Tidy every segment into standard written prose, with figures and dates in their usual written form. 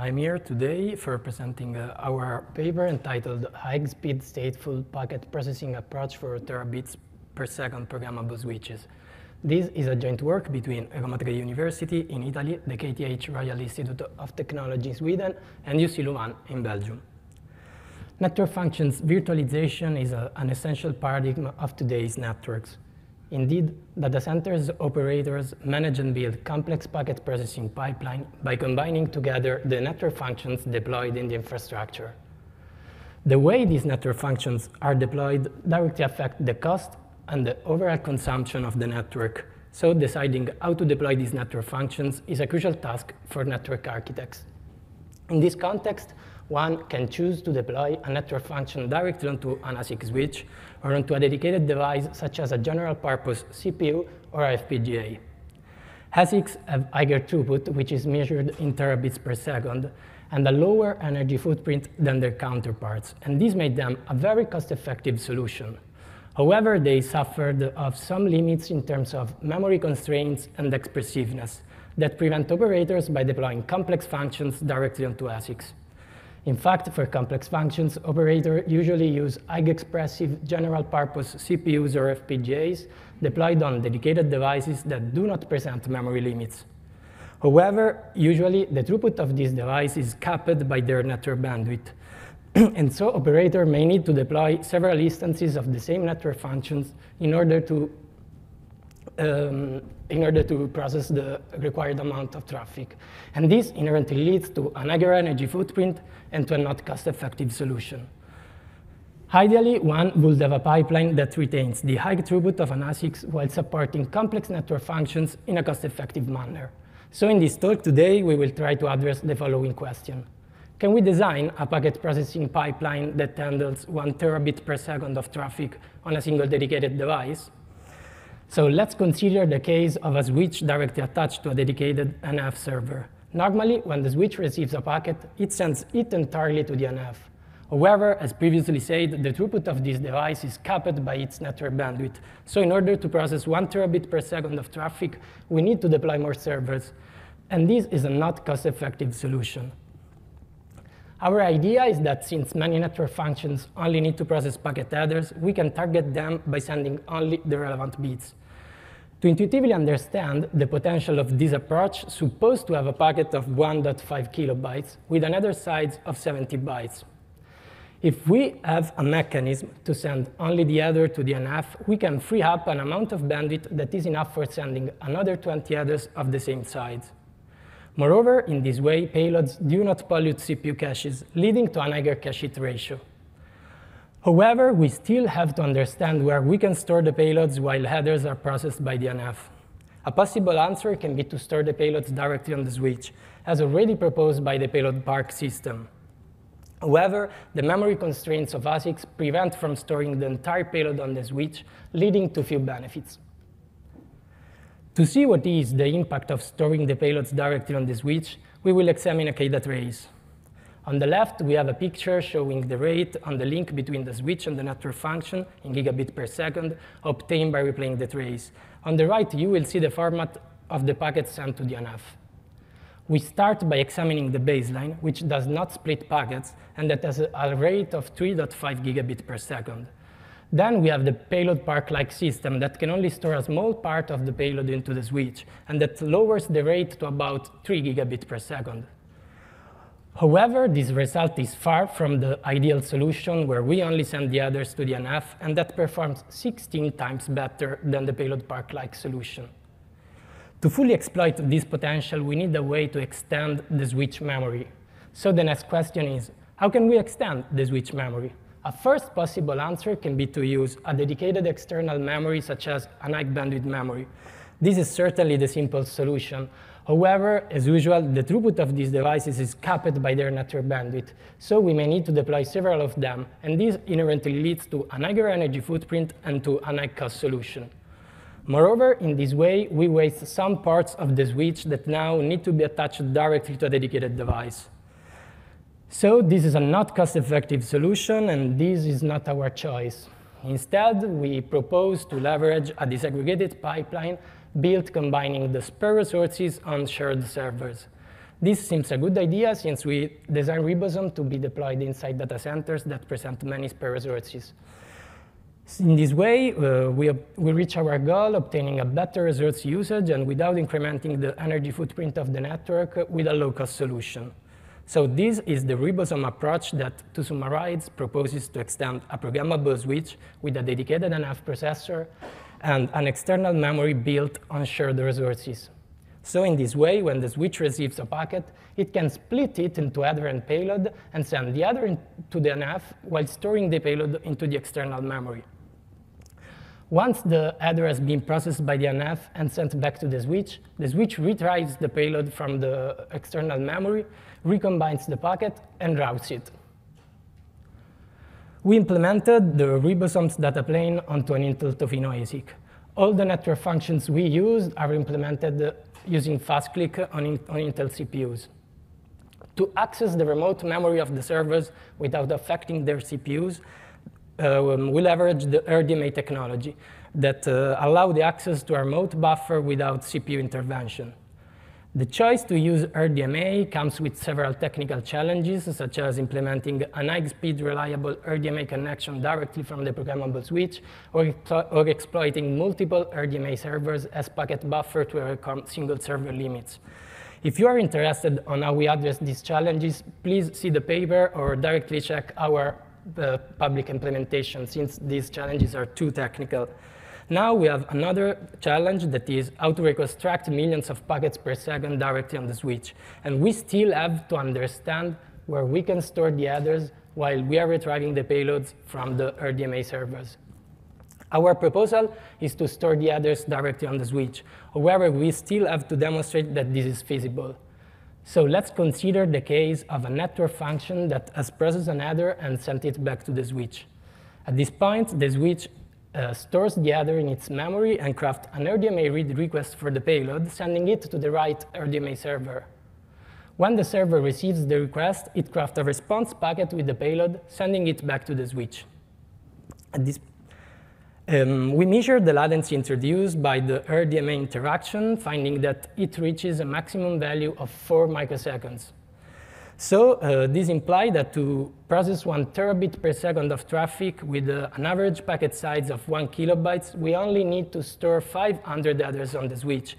I'm here today for presenting our paper entitled High-Speed Stateful Packet Processing Approach for Terabits per Second Programmable Switches. This is a joint work between Roma Tre University in Italy, the KTH Royal Institute of Technology in Sweden, and UCLouvain in Belgium. Network functions virtualization is an essential paradigm of today's networks. Indeed, data centers operators manage and build complex packet processing pipeline by combining together the network functions deployed in the infrastructure. The way these network functions are deployed directly affect the cost and the overall consumption of the network, so deciding how to deploy these network functions is a crucial task for network architects. In this context, one can choose to deploy a network function directly onto an ASIC switch or onto a dedicated device such as a general-purpose CPU or a FPGA. ASICs have higher throughput, which is measured in terabits per second, and a lower energy footprint than their counterparts, and this made them a very cost-effective solution. However, they suffered of some limits in terms of memory constraints and expressiveness that prevent operators by deploying complex functions directly onto ASICs. In fact, for complex functions, operators usually use high-expressive general-purpose CPUs or FPGAs deployed on dedicated devices that do not present memory limits. However, usually the throughput of these devices is capped by their network bandwidth, and so operators may need to deploy several instances of the same network functions in order to process the required amount of traffic. And this inherently leads to an higher energy footprint and to a not cost-effective solution. Ideally, one would have a pipeline that retains the high throughput of an ASIC while supporting complex network functions in a cost-effective manner. So in this talk today, we will try to address the following question. Can we design a packet processing pipeline that handles 1 terabit per second of traffic on a single dedicated device? So let's consider the case of a switch directly attached to a dedicated NF server. Normally, when the switch receives a packet, it sends it entirely to the NF. However, as previously said, the throughput of this device is capped by its network bandwidth. So in order to process 1 terabit per second of traffic, we need to deploy more servers. And this is a not cost-effective solution. Our idea is that since many network functions only need to process packet headers, we can target them by sending only the relevant bits. To intuitively understand the potential of this approach, suppose to have a packet of 1.5 kilobytes with an header size of 70 bytes. If we have a mechanism to send only the header to the NF, we can free up an amount of bandwidth that is enough for sending another 20 headers of the same size. Moreover, in this way, payloads do not pollute CPU caches, leading to an higher cache hit ratio. However, we still have to understand where we can store the payloads while headers are processed by the NF. A possible answer can be to store the payloads directly on the switch, as already proposed by the payload park system. However, the memory constraints of ASICs prevent from storing the entire payload on the switch, leading to few benefits. To see what is the impact of storing the payloads directly on the switch, we will examine a KDA trace. On the left, we have a picture showing the rate on the link between the switch and the network function in gigabit per second obtained by replaying the trace. On the right, you will see the format of the packet sent to the NF. We start by examining the baseline, which does not split packets, and that has a rate of 3.5 gigabit per second. Then we have the payload park-like system that can only store a small part of the payload into the switch, and that lowers the rate to about 3 gigabit per second. However, this result is far from the ideal solution where we only send the others to the NF, and that performs 16 times better than the payload park-like solution. To fully exploit this potential, we need a way to extend the switch memory. So the next question is, how can we extend the switch memory? A first possible answer can be to use a dedicated external memory such as an high bandwidth memory. This is certainly the simple solution. However, as usual, the throughput of these devices is capped by their network bandwidth, so we may need to deploy several of them, and this inherently leads to an higher energy footprint and to an high cost solution. Moreover, in this way, we waste some parts of the switch that now need to be attached directly to a dedicated device. So this is a not cost-effective solution, and this is not our choice. Instead, we propose to leverage a disaggregated pipeline built combining the spare resources on shared servers. This seems a good idea since we designed RIBOSOME to be deployed inside data centers that present many spare resources. In this way, we reach our goal, obtaining a better resource usage and without incrementing the energy footprint of the network with a low-cost solution. So this is the RIBOSOME approach that, to summarize, proposes to extend a programmable switch with a dedicated NF processor and an external memory built on shared resources. So in this way, when the switch receives a packet, it can split it into header and payload and send the header to the NF while storing the payload into the external memory. Once the header has been processed by the NF and sent back to the switch retrieves the payload from the external memory, recombines the packet, and routes it. We implemented the RIBOSOME's data plane onto an Intel Tofino ASIC. All the network functions we used are implemented using FastClick on Intel CPUs. To access the remote memory of the servers without affecting their CPUs, we leverage the RDMA technology that allow the access to a remote buffer without CPU intervention. The choice to use RDMA comes with several technical challenges, such as implementing an high-speed, reliable RDMA connection directly from the programmable switch, or exploiting multiple RDMA servers as packet buffer to overcome single server limits. If you are interested on how we address these challenges, please see the paper or directly check our the public implementation, since these challenges are too technical. Now we have another challenge, that is how to reconstruct millions of packets per second directly on the switch. And we still have to understand where we can store the headers while we are retrieving the payloads from the RDMA servers. Our proposal is to store the headers directly on the switch. However, we still have to demonstrate that this is feasible. So let's consider the case of a network function that has processed an header and sent it back to the switch. At this point, the switch stores the header in its memory and crafts an RDMA read request for the payload, sending it to the right RDMA server. When the server receives the request, it crafts a response packet with the payload, sending it back to the switch. At this we measure the latency introduced by the RDMA interaction, finding that it reaches a maximum value of 4 microseconds. So this implies that to process 1 terabit per second of traffic with an average packet size of 1 kilobyte, we only need to store 500 headers on the switch.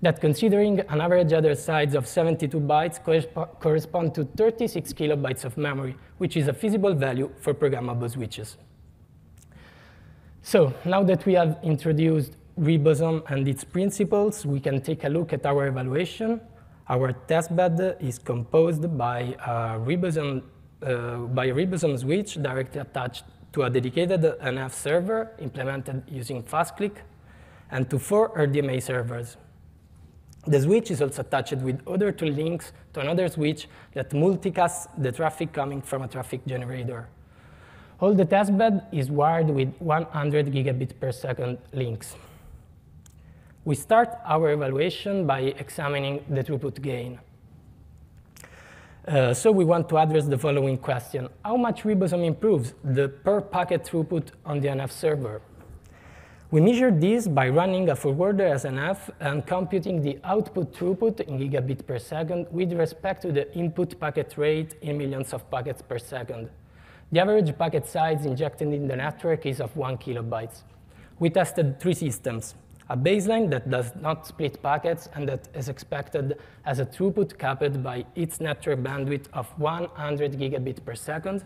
That, considering an average header size of 72 bytes, corresponds to 36 kilobytes of memory, which is a feasible value for programmable switches. So now that we have introduced RIBOSOME and its principles, we can take a look at our evaluation. Our testbed is composed by a RIBOSOME switch directly attached to a dedicated NF server implemented using FastClick and to 4 RDMA servers. The switch is also attached with other 2 links to another switch that multicasts the traffic coming from a traffic generator. All the testbed is wired with 100 gigabit per second links. We start our evaluation by examining the throughput gain. So we want to address the following question. How much RIBOSOME improves the per packet throughput on the NF server? We measured this by running a forwarder as NF and computing the output throughput in gigabit per second with respect to the input packet rate in millions of packets per second. The average packet size injected in the network is of 1 kilobyte. We tested 3 systems, a baseline that does not split packets and that is expected as a throughput capped by its network bandwidth of 100 gigabit per second,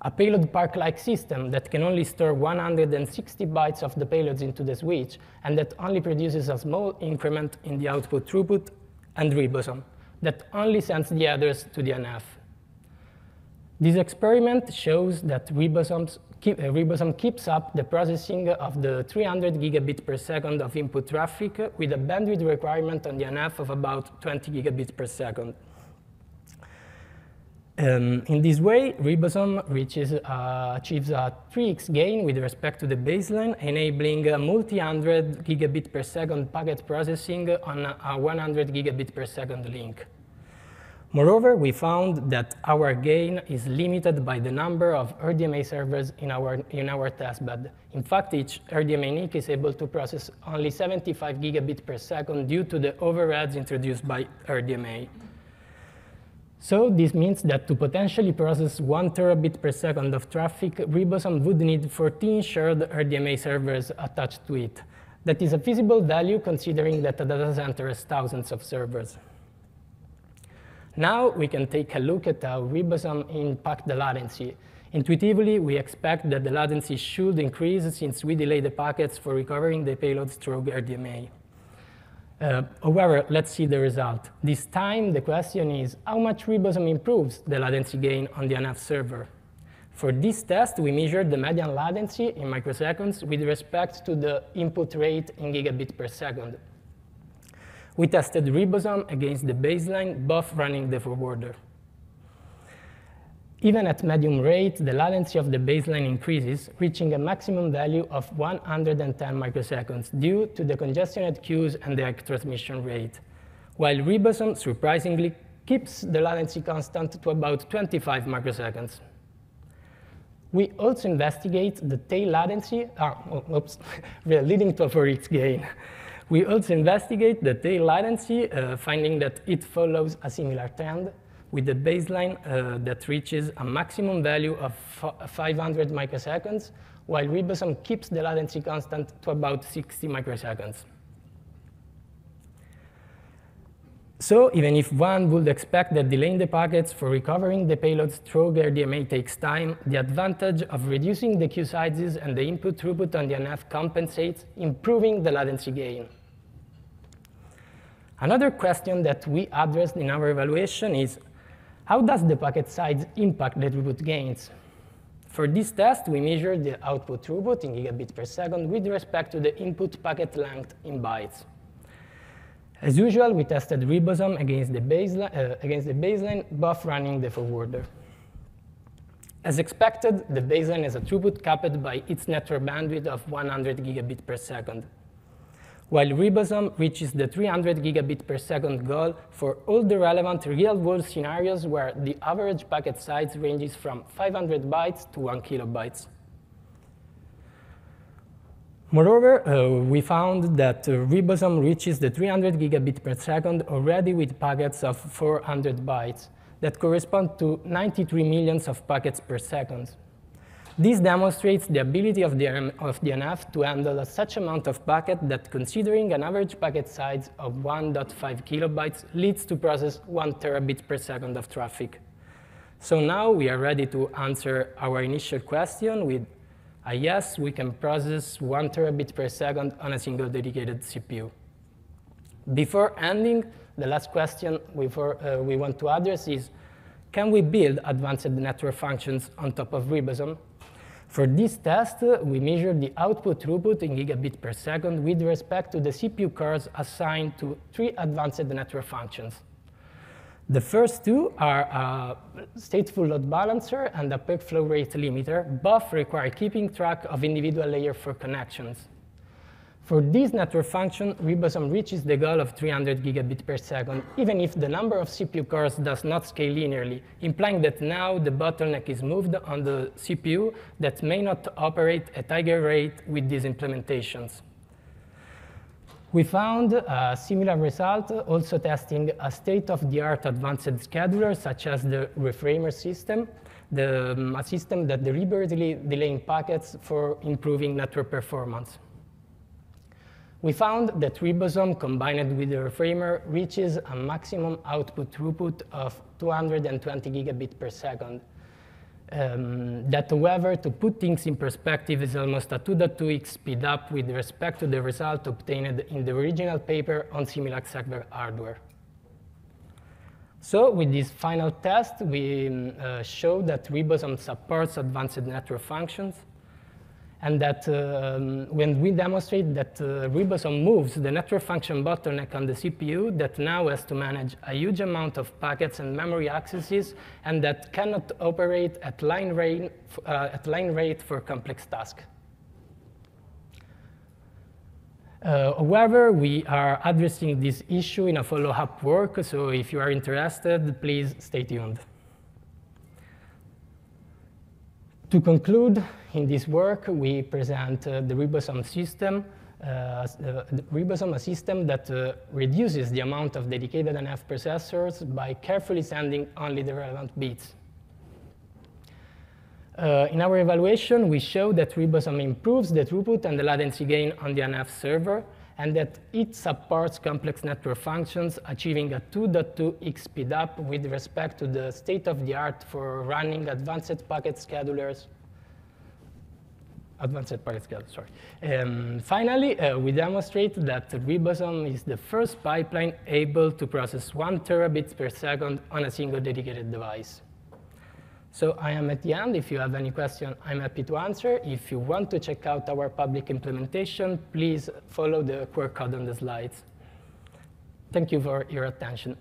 a payload park-like system that can only store 160 bytes of the payloads into the switch and that only produces a small increment in the output throughput, and RIBOSOME that only sends the headers to the NF. This experiment shows that RIBOSOME keeps up the processing of the 300 gigabit per second of input traffic with a bandwidth requirement on the NF of about 20 gigabit per second. In this way, RIBOSOME achieves a 3x gain with respect to the baseline, enabling multi-100 gigabit per second packet processing on a 100 gigabit per second link. Moreover, we found that our gain is limited by the number of RDMA servers in our testbed. In fact, each RDMA NIC is able to process only 75 gigabits per second due to the overheads introduced by RDMA. So this means that to potentially process 1 terabit per second of traffic, RIBOSOME would need 14 shared RDMA servers attached to it. That is a feasible value considering that the data center has thousands of servers. Now we can take a look at how RIBOSOME impacts the latency. Intuitively, we expect that the latency should increase since we delay the packets for recovering the payloads through RDMA. However, let's see the result. This time, the question is how much RIBOSOME improves the latency gain on the NF server. For this test, we measured the median latency in microseconds with respect to the input rate in gigabit per second. We tested RIBOSOME against the baseline, both running the forwarder. Even at medium rate, the latency of the baseline increases, reaching a maximum value of 110 microseconds due to the congested queues and the transmission rate, while RIBOSOME surprisingly keeps the latency constant to about 25 microseconds. We also investigate the tail latency, leading to a 4x gain. We also investigate the tail latency, finding that it follows a similar trend, with the baseline that reaches a maximum value of 500 microseconds, while RIBOSOME keeps the latency constant to about 60 microseconds. So even if one would expect that delaying the packets for recovering the payloads through RDMA takes time, the advantage of reducing the queue sizes and the input throughput on the NF compensates, improving the latency gain. Another question that we addressed in our evaluation is, how does the packet size impact the throughput gains? For this test, we measured the output throughput in gigabits per second with respect to the input packet length in bytes. As usual, we tested RIBOSOME against the baseline, both running the forwarder. As expected, the baseline has a throughput capped by its network bandwidth of 100 gigabits per second, while RIBOSOME reaches the 300 gigabit per second goal for all the relevant real-world scenarios where the average packet size ranges from 500 bytes to 1 kilobyte. Moreover, we found that RIBOSOME reaches the 300 gigabit per second already with packets of 400 bytes that correspond to 93 millions of packets per second. This demonstrates the ability of the NF to handle such amount of packet that, considering an average packet size of 1.5 kilobytes, leads to process 1 terabit per second of traffic. So now we are ready to answer our initial question with, yes, we can process 1 terabit per second on a single dedicated CPU. Before ending, the last question we want to address is, can we build advanced network functions on top of RIBOSOME? For this test, we measured the output throughput in gigabit per second with respect to the CPU cores assigned to 3 advanced network functions. The first two are a stateful load balancer and a peak flow rate limiter. Both require keeping track of individual layer 4 connections. For this network function, RIBOSOME reaches the goal of 300 gigabits per second, even if the number of CPU cores does not scale linearly, implying that now the bottleneck is moved on the CPU that may not operate at higher rate with these implementations. We found a similar result also testing a state-of-the-art advanced scheduler, such as the reframer system, a system that deliberately delays packets for improving network performance. We found that RIBOSOME, combined with the reframer, reaches a maximum output throughput of 220 gigabits per second. That, however, to put things in perspective, is almost a 2.2x speed up with respect to the result obtained in the original paper on similar server hardware. So with this final test, we show that RIBOSOME supports advanced network functions, and that when we demonstrate that RIBOSOME moves the network function bottleneck on the CPU that now has to manage a huge amount of packets and memory accesses, and that cannot operate at line rate for complex tasks. However, we are addressing this issue in a follow-up work, so if you are interested, please stay tuned. To conclude, in this work, we present the ribosome system, a system that reduces the amount of dedicated NF processors by carefully sending only the relevant bits. In our evaluation, we show that ribosome improves the throughput and the latency gain on the NF server, and that it supports complex network functions, achieving a 2.2x speedup with respect to the state-of-the-art for running advanced packet schedulers. Advanced packet schedulers, sorry. Finally, we demonstrate that ribosome is the first pipeline able to process 1 terabit per second on a single dedicated device. So I am at the end. If you have any question, I'm happy to answer. If you want to check out our public implementation, please follow the QR code on the slides. Thank you for your attention.